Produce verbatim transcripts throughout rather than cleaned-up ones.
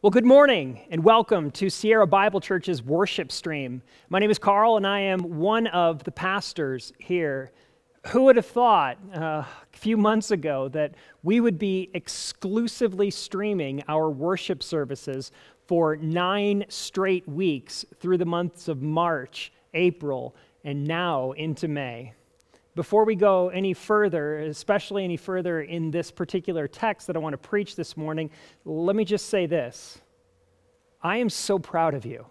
Well, good morning and welcome to Sierra Bible Church's worship stream. My name is Carl and I am one of the pastors here. Who would have thought uh, a few months ago that we would be exclusively streaming our worship services for nine straight weeks through the months of March, April, and now into May? Before we go any further, especially any further in this particular text that I want to preach this morning, let me just say this. I am so proud of you.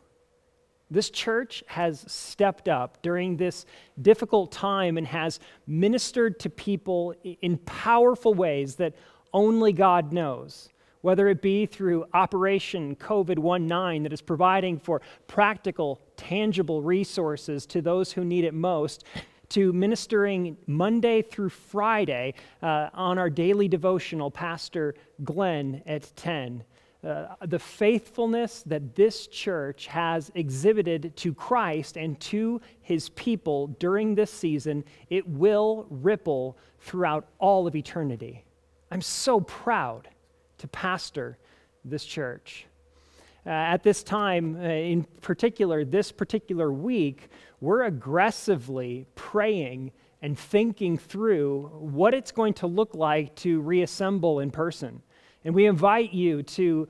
This church has stepped up during this difficult time and has ministered to people in powerful ways that only God knows, whether it be through Operation COVID nineteen that is providing for practical, tangible resources to those who need it most, to ministering Monday through Friday uh, on our daily devotional, Pastor Glenn at ten. Uh, the faithfulness that this church has exhibited to Christ and to his people during this season, it will ripple throughout all of eternity. I'm so proud to pastor this church. Uh, at this time, uh, in particular, this particular week, we're aggressively praying and thinking through what it's going to look like to reassemble in person. And we invite you to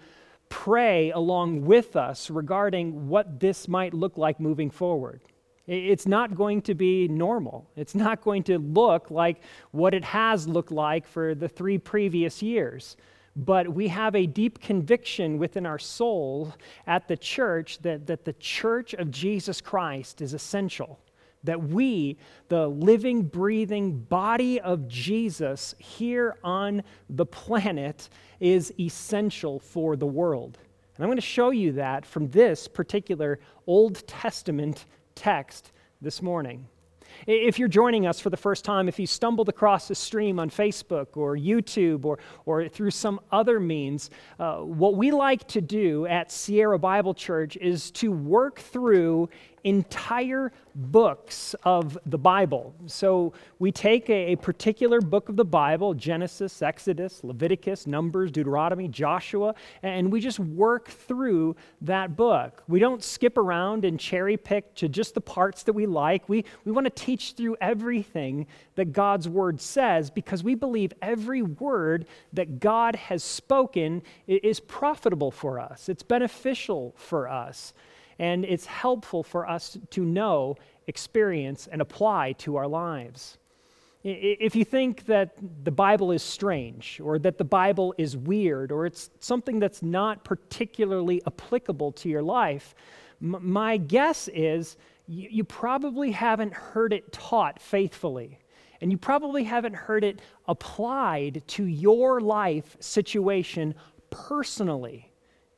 pray along with us regarding what this might look like moving forward. It's not going to be normal. It's not going to look like what it has looked like for the three previous years. But we have a deep conviction within our soul at the church that, that the church of Jesus Christ is essential, that we, the living, breathing body of Jesus here on the planet, is essential for the world. And I'm going to show you that from this particular Old Testament text this morning. If you're joining us for the first time, if you stumbled across a stream on Facebook or YouTube or, or through some other means, uh, what we like to do at Sierra Bible Church is to work through entire books of the Bible. So we take a, a particular book of the Bible, Genesis, Exodus, Leviticus, Numbers, Deuteronomy, Joshua, and we just work through that book. We don't skip around and cherry pick to just the parts that we like. We, we want to teach through everything that God's Word says because we believe every word that God has spoken is profitable for us. It's beneficial for us. And it's helpful for us to know, experience, and apply to our lives. If you think that the Bible is strange, or that the Bible is weird, or it's something that's not particularly applicable to your life, my guess is you probably haven't heard it taught faithfully. And you probably haven't heard it applied to your life situation personally.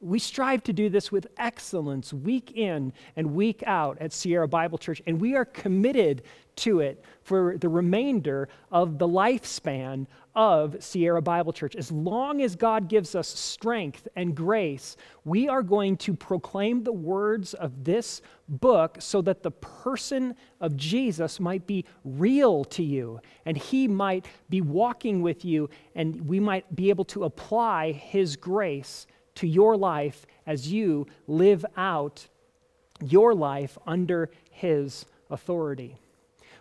We strive to do this with excellence week in and week out at Sierra Bible Church, and we are committed to it for the remainder of the lifespan of Sierra Bible Church. As long as God gives us strength and grace, we are going to proclaim the words of this book so that the person of Jesus might be real to you, and he might be walking with you, and we might be able to apply his grace to your life as you live out your life under his authority.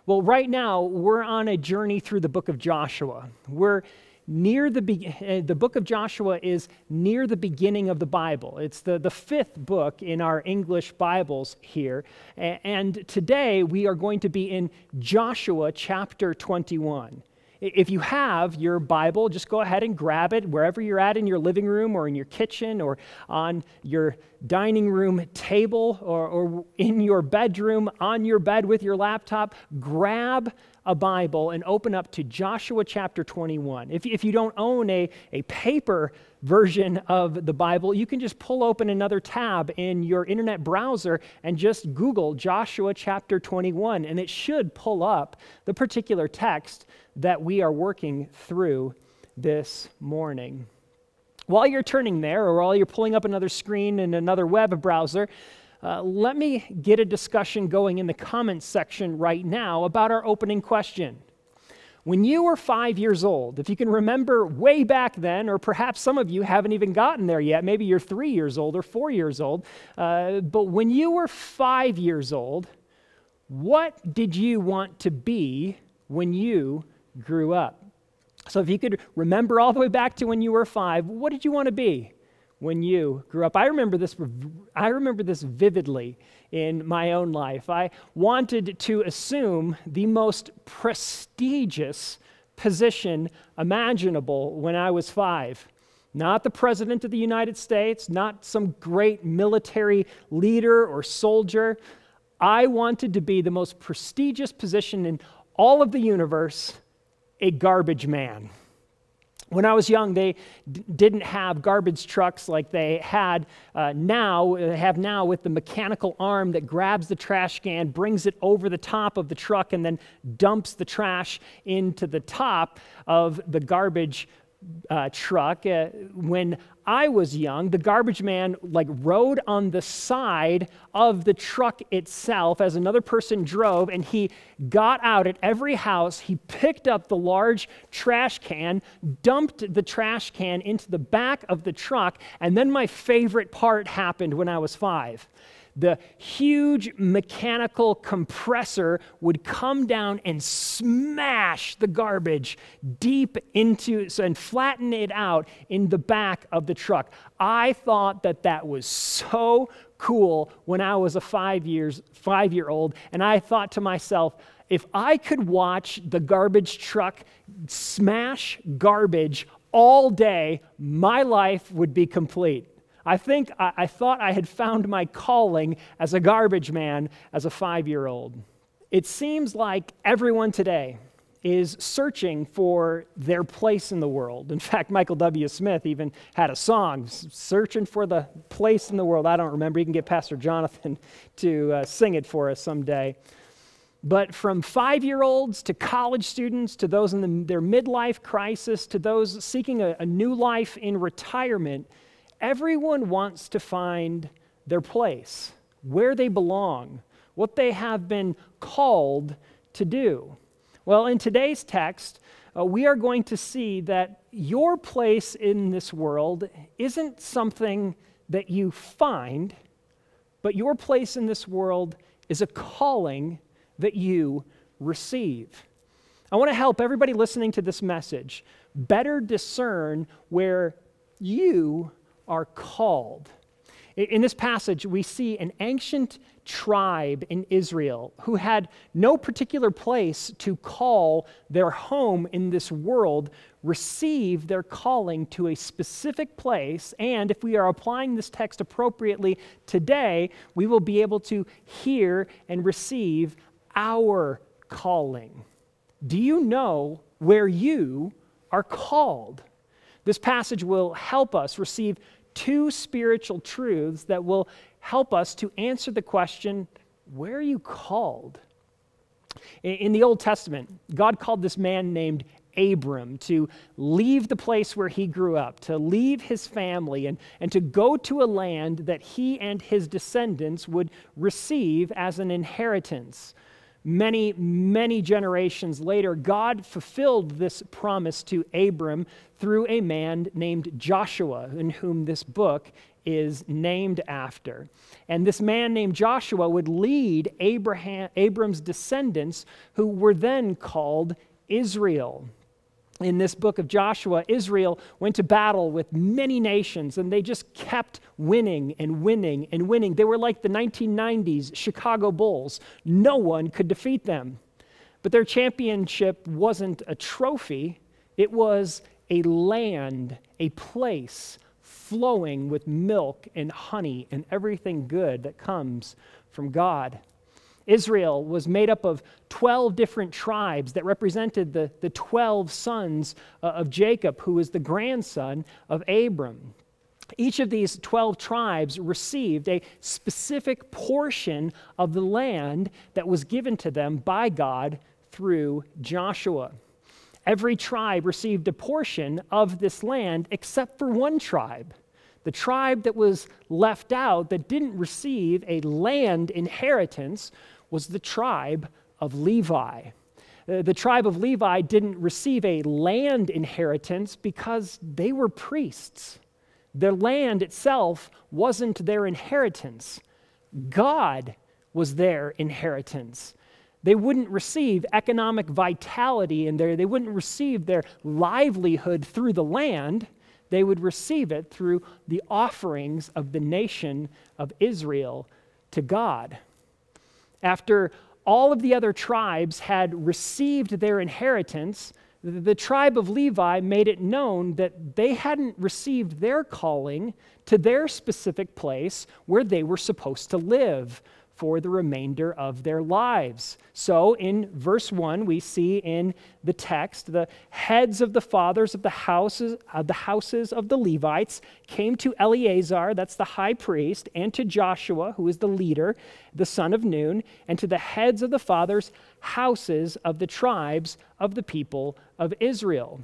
Well, right now, we're on a journey through the book of Joshua. We're near the, be uh, the book of Joshua is near the beginning of the Bible. It's the, the fifth book in our English Bibles here. A and today, we are going to be in Joshua chapter twenty-one. If you have your Bible, just go ahead and grab it wherever you're at in your living room or in your kitchen or on your dining room table or, or in your bedroom, on your bed with your laptop. Grab a Bible and open up to Joshua chapter twenty-one. If, if you don't own a, a paper version of the Bible, you can just pull open another tab in your internet browser and just Google Joshua chapter twenty-one, and it should pull up the particular text that we are working through this morning. While you're turning there, or while you're pulling up another screen in another web browser, Uh, let me get a discussion going in the comments section right now about our opening question. When you were five years old, if you can remember way back then, or perhaps some of you haven't even gotten there yet, maybe you're three years old or four years old, uh, but when you were five years old, what did you want to be when you grew up? So if you could remember all the way back to when you were five, what did you want to be when you grew up? I remember this, I remember this vividly in my own life. I wanted to assume the most prestigious position imaginable when I was five. Not the President of the United States, not some great military leader or soldier. I wanted to be the most prestigious position in all of the universe, a garbage man. When I was young, they d didn't have garbage trucks like they had uh, now, they have now with the mechanical arm that grabs the trash can, brings it over the top of the truck, and then dumps the trash into the top of the garbage uh, truck. Uh, when I was young, the garbage man like rode on the side of the truck itself as another person drove, and he got out at every house. He picked up the large trash can, dumped the trash can into the back of the truck, and then my favorite part happened when I was five. The huge mechanical compressor would come down and smash the garbage deep into and flatten it out in the back of the truck. I thought that that was so cool when I was a five years five year old, and I thought to myself, if I could watch the garbage truck smash garbage all day, my life would be complete. I think I, I thought I had found my calling as a garbage man as a five-year-old. It seems like everyone today is searching for their place in the world. In fact, Michael W. Smith even had a song, Searching for the Place in the World. I don't remember. You can get Pastor Jonathan to uh, sing it for us someday. But from five-year-olds to college students to those in the, their midlife crisis to those seeking a, a new life in retirement, everyone wants to find their place, where they belong, what they have been called to do. Well, in today's text, uh, we are going to see that your place in this world isn't something that you find, but your place in this world is a calling that you receive. I want to help everybody listening to this message better discern where you are called. In this passage, we see an ancient tribe in Israel who had no particular place to call their home in this world, receive their calling to a specific place, and if we are applying this text appropriately today, we will be able to hear and receive our calling. Do you know where you are called? This passage will help us receive two spiritual truths that will help us to answer the question, where are you called? In the Old Testament, God called this man named Abram to leave the place where he grew up, to leave his family, and, and to go to a land that he and his descendants would receive as an inheritance. Many, many generations later, God fulfilled this promise to Abram through a man named Joshua, in whom this book is named after. And this man named Joshua would lead Abraham, Abram's descendants, who were then called Israel. In this book of Joshua, Israel went to battle with many nations, and they just kept winning and winning and winning. They were like the nineteen nineties Chicago Bulls. No one could defeat them. But their championship wasn't a trophy. It was a land, a place flowing with milk and honey and everything good that comes from God. Israel was made up of twelve different tribes that represented the, the twelve sons of Jacob, who was the grandson of Abram. Each of these twelve tribes received a specific portion of the land that was given to them by God through Joshua. Every tribe received a portion of this land except for one tribe. The tribe that was left out, that didn't receive a land inheritance, was the tribe of Levi. The tribe of Levi didn't receive a land inheritance because they were priests. Their land itself wasn't their inheritance. God was their inheritance. They wouldn't receive economic vitality in there. They wouldn't receive their livelihood through the land. They would receive it through the offerings of the nation of Israel to God. After all of the other tribes had received their inheritance, the tribe of Levi made it known that they hadn't received their calling to their specific place where they were supposed to live for the remainder of their lives. So in verse one, we see in the text, the heads of the fathers of the houses, uh, the houses of the Levites came to Eleazar, that's the high priest, and to Joshua, who is the leader, the son of Nun, and to the heads of the fathers' houses of the tribes of the people of Israel.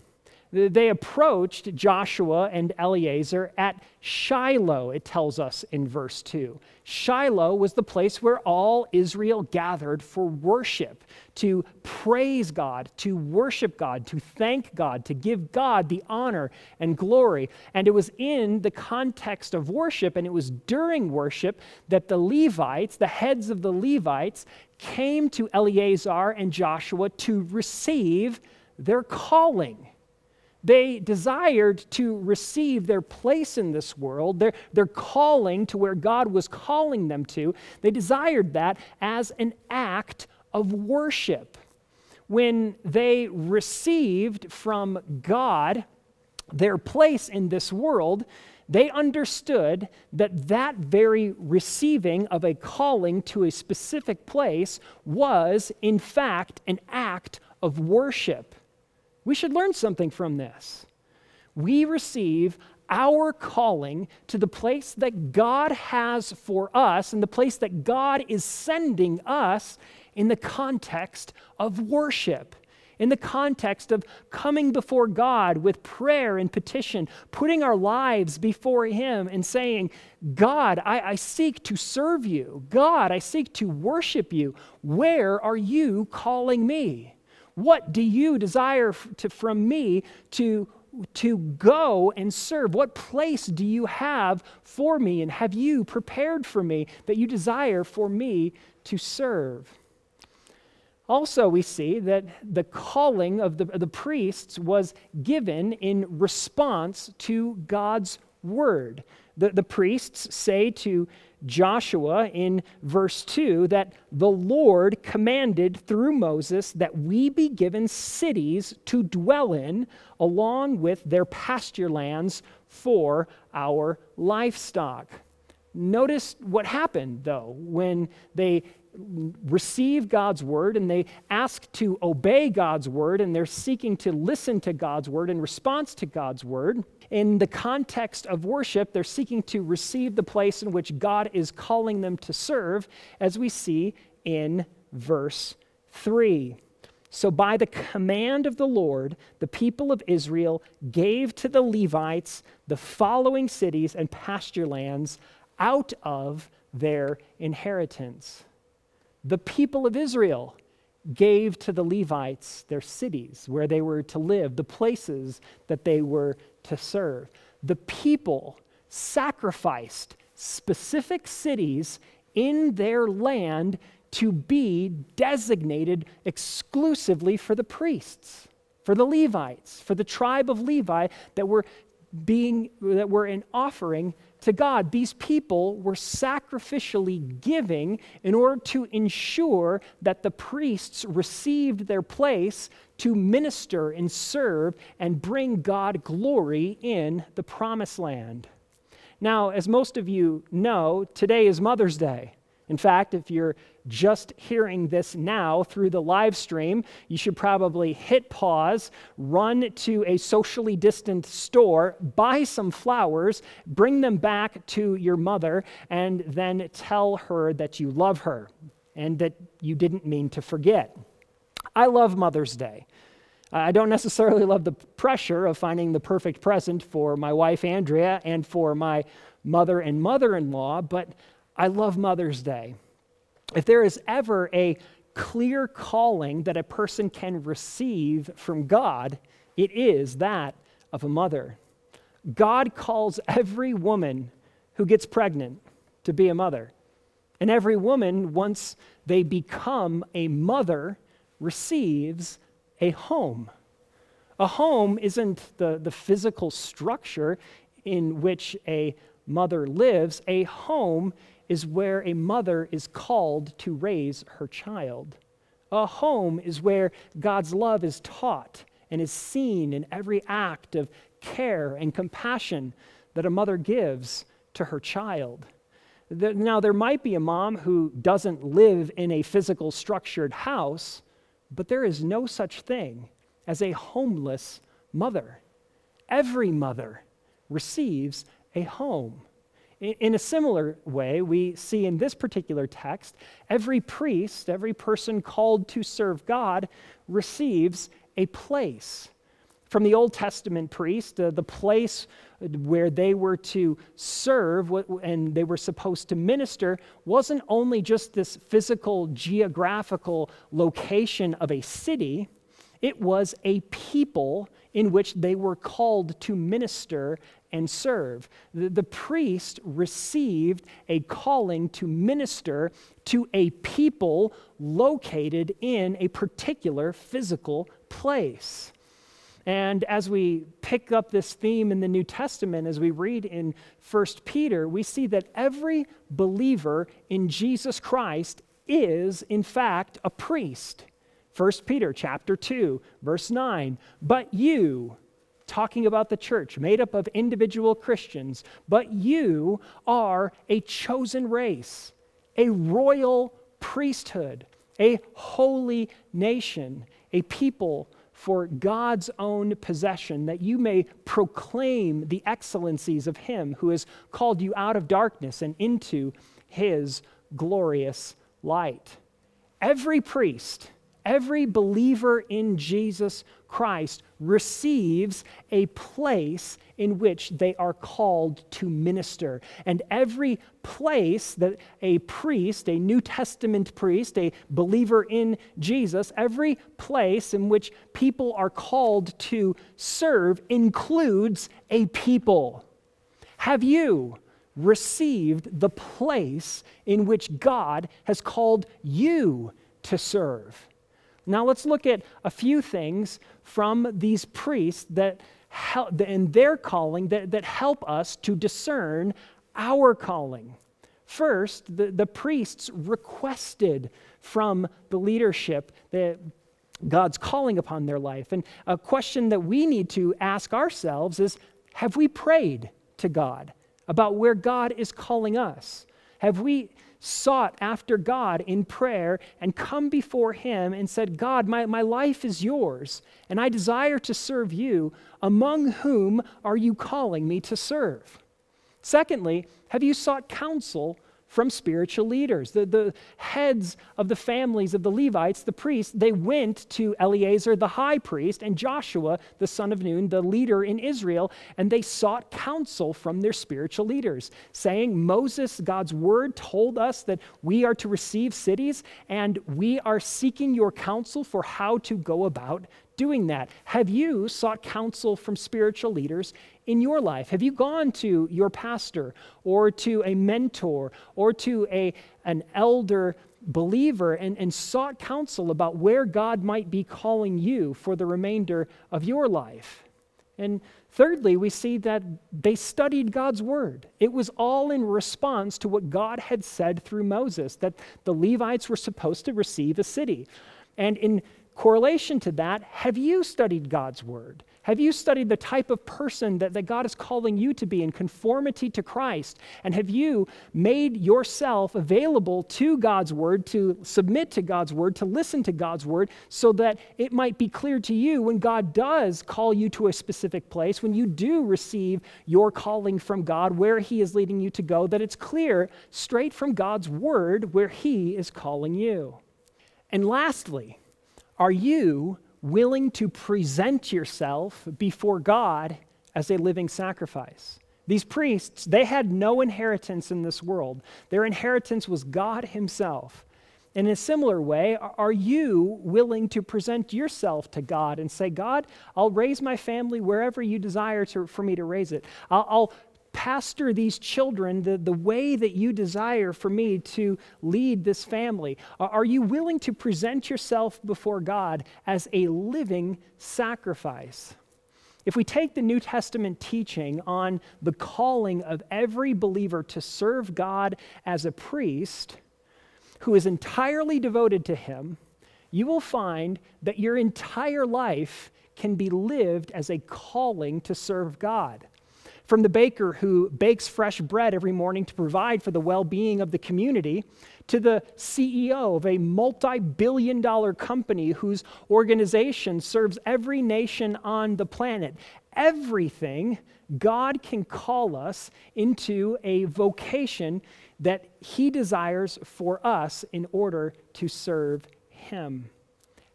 They approached Joshua and Eleazar at Shiloh, it tells us in verse two. Shiloh was the place where all Israel gathered for worship, to praise God, to worship God, to thank God, to give God the honor and glory. And it was in the context of worship, and it was during worship, that the Levites, the heads of the Levites, came to Eleazar and Joshua to receive their calling. They desired to receive their place in this world, their, their calling to where God was calling them to. They desired that as an act of worship. When they received from God their place in this world, they understood that that very receiving of a calling to a specific place was, in fact, an act of worship. We should learn something from this. We receive our calling to the place that God has for us and the place that God is sending us in the context of worship, in the context of coming before God with prayer and petition, putting our lives before Him and saying, God, I, I seek to serve you. God, I seek to worship you. Where are you calling me? What do you desire to, from me to, to go and serve? What place do you have for me, and have you prepared for me that you desire for me to serve? Also, we see that the calling of the, the priests was given in response to God's word. The, the priests say to Joshua in verse two that the Lord commanded through Moses that we be given cities to dwell in along with their pasture lands for our livestock. Notice what happened, though, when they receive God's word and they ask to obey God's word and they're seeking to listen to God's word in response to God's word. In the context of worship, they're seeking to receive the place in which God is calling them to serve, as we see in verse three. So by the command of the Lord, the people of Israel gave to the Levites the following cities and pasture lands out of their inheritance. The people of Israel gave to the Levites their cities where they were to live, the places that they were to serve. The people sacrificed specific cities in their land to be designated exclusively for the priests, for the Levites, for the tribe of Levi that were being, that were an offering to God. These people were sacrificially giving in order to ensure that the priests received their place to minister and serve and bring God glory in the promised land. Now, as most of you know, today is Mother's Day. In fact, if you're just hearing this now through the live stream, you should probably hit pause, run to a socially distant store, buy some flowers, bring them back to your mother, and then tell her that you love her and that you didn't mean to forget. I love Mother's Day. I don't necessarily love the pressure of finding the perfect present for my wife, Andrea, and for my mother and mother-in-law, but I love Mother's Day. If there is ever a clear calling that a person can receive from God, it is that of a mother. God calls every woman who gets pregnant to be a mother. And every woman, once they become a mother, receives a home. A home isn't the, the physical structure in which a mother lives. A home is where a mother is called to raise her child. A home is where God's love is taught and is seen in every act of care and compassion that a mother gives to her child. Now, there might be a mom who doesn't live in a physical structured house, but there is no such thing as a homeless mother. Every mother receives a home. In a similar way, we see in this particular text, every priest, every person called to serve God, receives a place. From the Old Testament priest, uh, the place where they were to serve and they were supposed to minister wasn't only just this physical, geographical location of a city, it was a people in which they were called to minister and serve. The, the priest received a calling to minister to a people located in a particular physical place. And as we pick up this theme in the New Testament, as we read in First Peter, we see that every believer in Jesus Christ is, in fact, a priest. First Peter chapter two, verse nine, "But you," talking about the church made up of individual Christians, "but you are a chosen race, a royal priesthood, a holy nation, a people for God's own possession, that you may proclaim the excellencies of him who has called you out of darkness and into his glorious light." Every priest, every believer in Jesus Christ receives a place in which they are called to minister. And every place that a priest, a New Testament priest, a believer in Jesus, every place in which people are called to serve includes a people. Have you received the place in which God has called you to serve? Now let's look at a few things from these priests that help, and their calling that, that help us to discern our calling. First, the, the priests requested from the leadership that God's calling upon their life. And a question that we need to ask ourselves is, have we prayed to God about where God is calling us? Have we sought after God in prayer and come before him and said, "God, my, my life is yours, and I desire to serve you. Among whom are you calling me to serve?" Secondly, have you sought counsel from spiritual leaders? The, the heads of the families of the Levites, the priests, they went to Eleazar the high priest and Joshua the son of Nun, the leader in Israel, and they sought counsel from their spiritual leaders, saying, "Moses, God's word told us that we are to receive cities, and we are seeking your counsel for how to go about doing that." Have you sought counsel from spiritual leaders in your life? Have you gone to your pastor or to a mentor or to a, an elder believer and, and sought counsel about where God might be calling you for the remainder of your life? And thirdly, we see that they studied God's word. It was all in response to what God had said through Moses, that the Levites were supposed to receive a city. And in correlation to that, have you studied God's word? Have you studied the type of person that, that God is calling you to be in conformity to Christ? And have you made yourself available to God's word, to submit to God's word, to listen to God's word, so that it might be clear to you when God does call you to a specific place, when you do receive your calling from God, where he is leading you to go, that it's clear straight from God's word where he is calling you? And lastly, are you willing to present yourself before God as a living sacrifice? These priests, they had no inheritance in this world. Their inheritance was God himself. And in a similar way, are you willing to present yourself to God and say, God, I'll raise my family wherever you desire to, for me to raise it. I'll, I'll pastor these children the, the way that you desire for me to lead this family. Are you willing to present yourself before God as a living sacrifice? If we take the New Testament teaching on the calling of every believer to serve God as a priest who is entirely devoted to him, you will find that your entire life can be lived as a calling to serve God. From the baker who bakes fresh bread every morning to provide for the well-being of the community, to the C E O of a multi-billion dollar company whose organization serves every nation on the planet. Everything, God can call us into a vocation that he desires for us in order to serve him.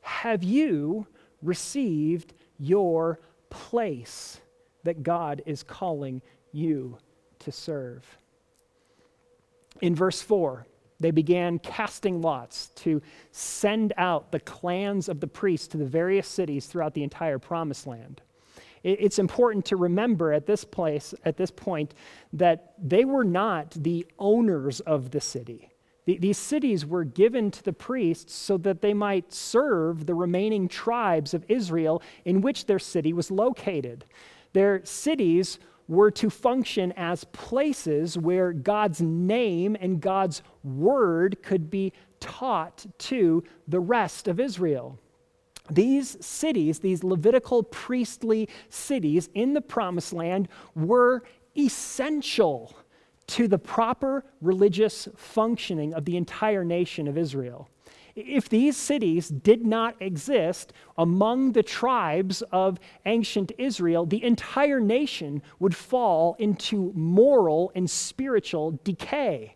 Have you received your place that God is calling you to serve? In verse four, they began casting lots to send out the clans of the priests to the various cities throughout the entire promised land. It's important to remember at this place, at this point, that they were not the owners of the city. These cities were given to the priests so that they might serve the remaining tribes of Israel in which their city was located. Their cities were to function as places where God's name and God's word could be taught to the rest of Israel. These cities, these Levitical priestly cities in the Promised Land, were essential to the proper religious functioning of the entire nation of Israel. If these cities did not exist among the tribes of ancient Israel, the entire nation would fall into moral and spiritual decay.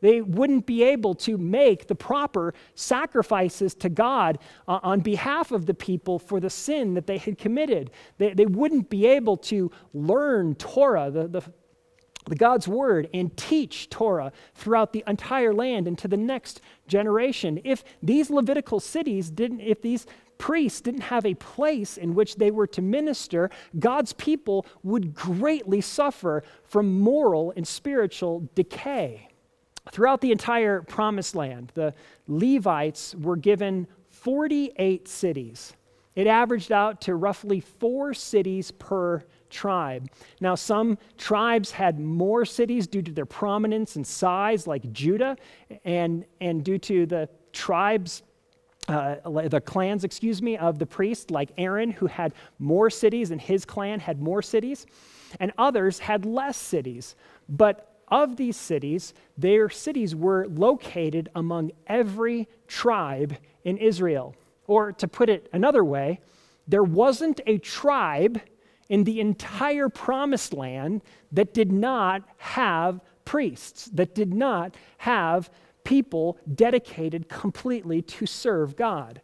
They wouldn't be able to make the proper sacrifices to God uh, on behalf of the people for the sin that they had committed. They, they wouldn't be able to learn Torah, the, the The God's word, and teach Torah throughout the entire land and to the next generation. If these Levitical cities didn't, if these priests didn't have a place in which they were to minister, God's people would greatly suffer from moral and spiritual decay. Throughout the entire Promised Land, the Levites were given forty-eight cities. It averaged out to roughly four cities per tribe. Now, some tribes had more cities due to their prominence and size, like Judah, and, and due to the tribes, uh, the clans, excuse me, of the priest, like Aaron, who had more cities, and his clan had more cities, and others had less cities. But of these cities, their cities were located among every tribe in Israel. Or to put it another way, there wasn't a tribe in the entire Promised Land that did not have priests, that did not have people dedicated completely to serve God.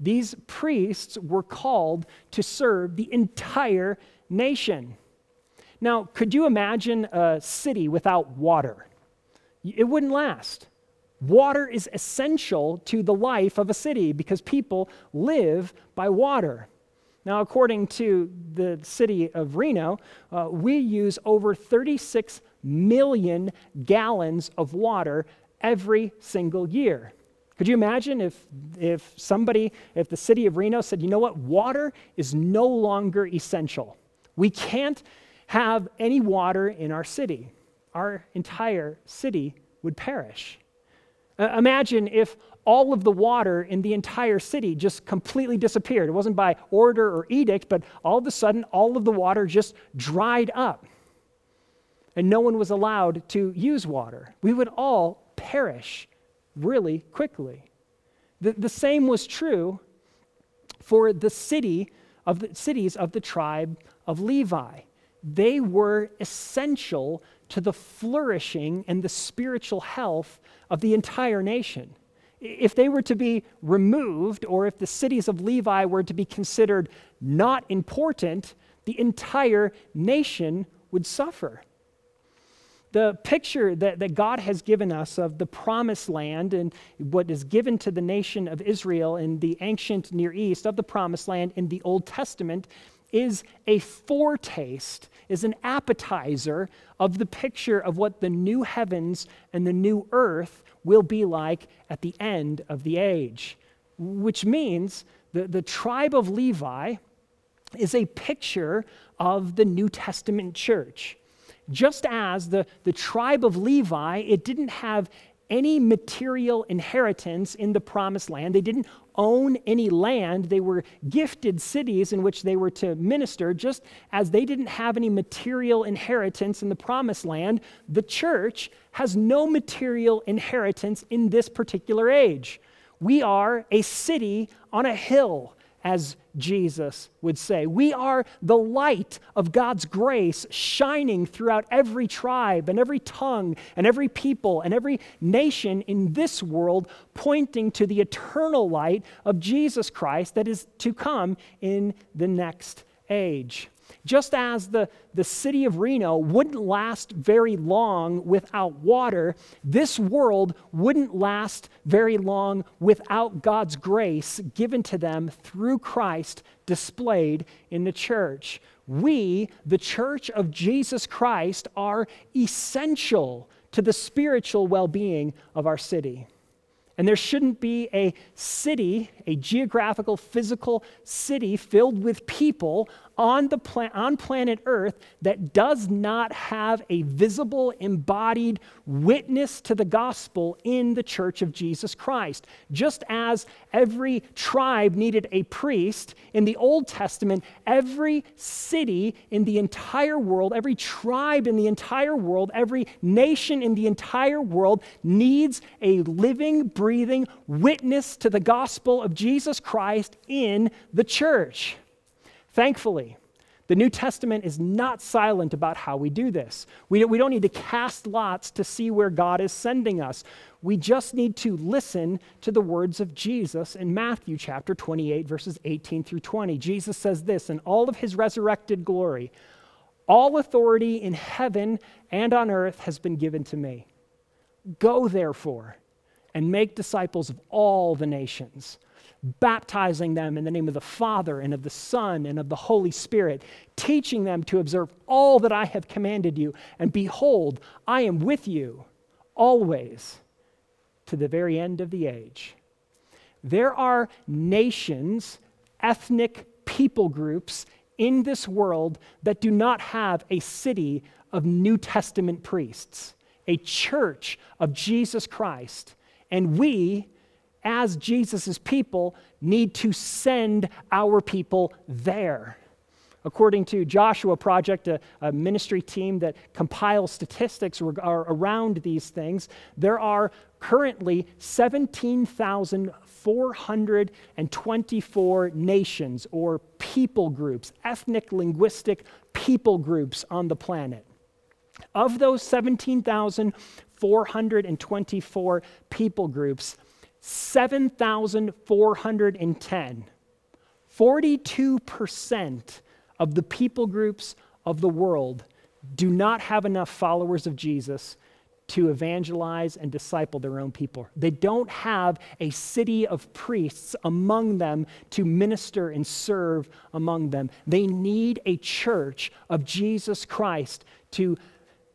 These priests were called to serve the entire nation. Now, could you imagine a city without water? It wouldn't last. Water is essential to the life of a city because people live by water. Now, according to the city of Reno, uh, we use over thirty-six million gallons of water every single year. Could you imagine if, if somebody, if the city of Reno said, you know what, water is no longer essential. We can't have any water in our city. Our entire city would perish. Uh, imagine if all of the water in the entire city just completely disappeared. It wasn't by order or edict, but all of a sudden, all of the water just dried up, and no one was allowed to use water. We would all perish really quickly. The, the same was true for the city of the cities of the tribe of Levi. They were essential to the flourishing and the spiritual health of the entire nation. If they were to be removed, or if the cities of Levi were to be considered not important, the entire nation would suffer. the picture that, that God has given us of the promised land and what is given to the nation of Israel in the ancient Near East of the promised land in the Old Testament is a foretaste, is an appetizer of the picture of what the new heavens and the new earth will be like at the end of the age, which means the, the tribe of Levi is a picture of the New Testament church. Just as the, the tribe of Levi, it didn't have any material inheritance in the promised land. They didn't own any land. They were gifted cities in which they were to minister. Just as they didn't have any material inheritance in the promised land, the church has no material inheritance in this particular age. We are a city on a hill, as Jesus would say. We are the light of God's grace shining throughout every tribe and every tongue and every people and every nation in this world, pointing to the eternal light of Jesus Christ that is to come in the next age. Just as the, the city of Reno wouldn't last very long without water, this world wouldn't last very long without God's grace given to them through Christ displayed in the church. We, the church of Jesus Christ, are essential to the spiritual well-being of our city. And there shouldn't be a city, a geographical, physical city filled with people on, the pla on planet Earth that does not have a visible, embodied witness to the gospel in the church of Jesus Christ. Just as every tribe needed a priest, in the Old Testament, every city in the entire world, every tribe in the entire world, every nation in the entire world needs a living, breathing witness to the gospel of Jesus Christ in the church. Thankfully, the New Testament is not silent about how we do this. We, we don't need to cast lots to see where God is sending us. We just need to listen to the words of Jesus in Matthew chapter twenty-eight, verses eighteen through twenty. Jesus says this, in all of his resurrected glory, all authority in heaven and on earth has been given to me. Go, therefore, and make disciples of all the nations, baptizing them in the name of the Father and of the Son and of the Holy Spirit, teaching them to observe all that I have commanded you. And behold, I am with you always to the very end of the age. There are nations, ethnic people groups in this world that do not have a city of New Testament priests, a church of Jesus Christ. And we, as Jesus' people, need to send our people there. According to Joshua Project, a, a ministry team that compiles statistics are around these things, there are currently seventeen thousand four hundred twenty-four nations or people groups, ethnic, linguistic people groups on the planet. Of those seventeen thousand four hundred twenty-four people groups, seven thousand four hundred ten, forty-two percent of the people groups of the world do not have enough followers of Jesus to evangelize and disciple their own people. They don't have a city of priests among them to minister and serve among them. They need a church of Jesus Christ to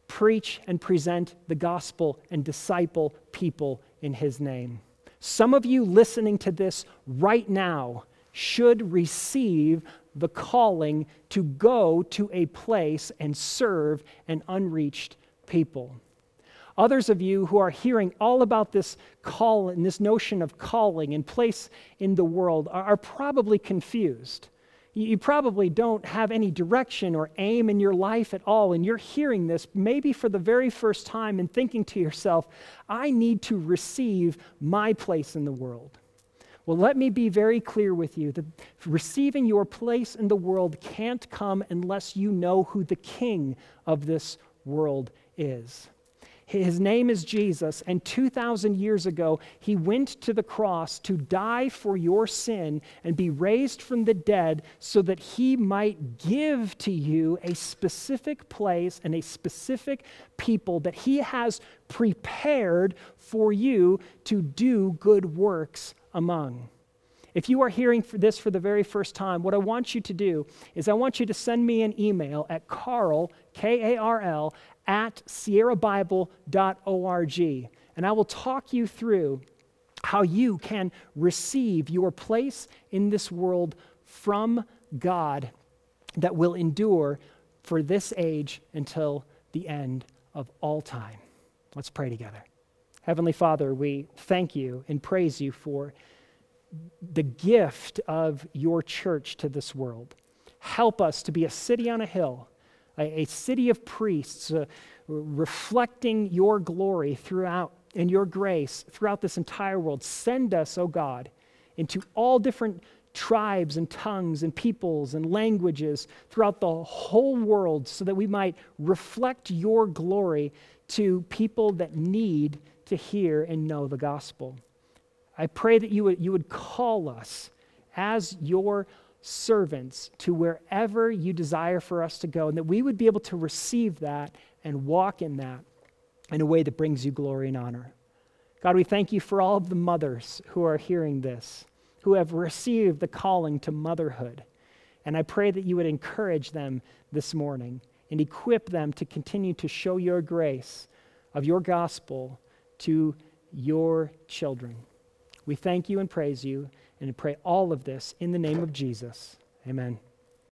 preach and present the gospel and disciple people in his name. Some of you listening to this right now should receive the calling to go to a place and serve an unreached people. Others of you who are hearing all about this call and this notion of calling and place in the world are, are probably confused. You probably don't have any direction or aim in your life at all, and you're hearing this maybe for the very first time and thinking to yourself, I need to receive my place in the world. Well, let me be very clear with you that receiving your place in the world can't come unless you know who the king of this world is. His name is Jesus, and two thousand years ago, he went to the cross to die for your sin and be raised from the dead so that he might give to you a specific place and a specific people that he has prepared for you to do good works among. If you are hearing this for the very first time, what I want you to do is I want you to send me an email at Carl, K A R L, at sierra bible dot org, and I will talk you through how you can receive your place in this world from God that will endure for this age until the end of all time. Let's pray together. Heavenly Father, we thank you and praise you for the gift of your church to this world. Help us to be a city on a hill, a city of priests, uh, reflecting your glory throughout and your grace throughout this entire world. Send us, O God, into all different tribes and tongues and peoples and languages throughout the whole world so that we might reflect your glory to people that need to hear and know the gospel. I pray that you would, you would call us as your servants to wherever you desire for us to go, and that we would be able to receive that and walk in that in a way that brings you glory and honor. God, we thank you for all of the mothers who are hearing this, who have received the calling to motherhood. And I pray that you would encourage them this morning and equip them to continue to show your grace of your gospel to your children. We thank you and praise you. And to pray all of this in the name of Jesus. Amen.